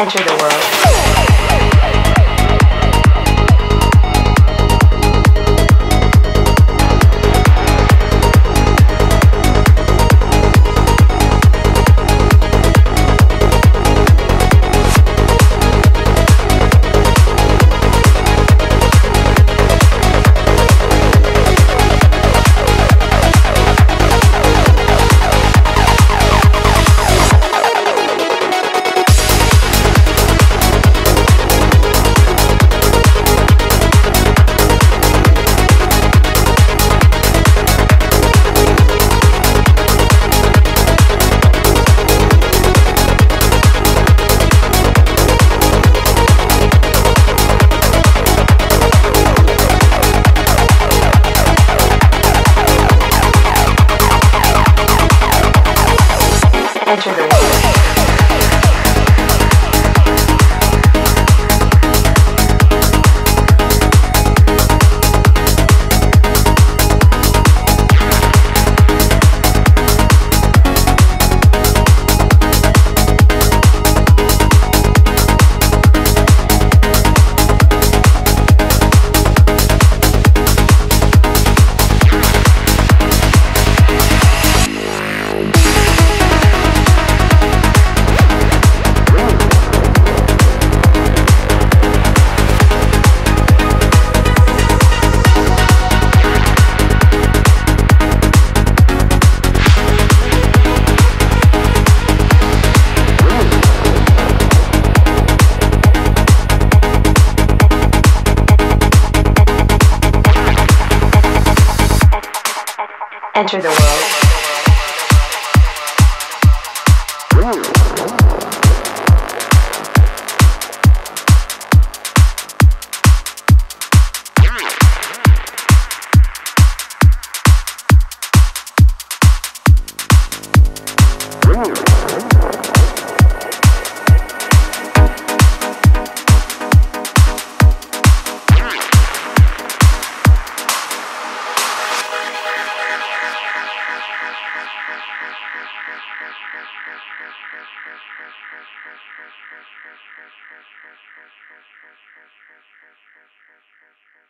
enter the world. Enter the world. Enter the world.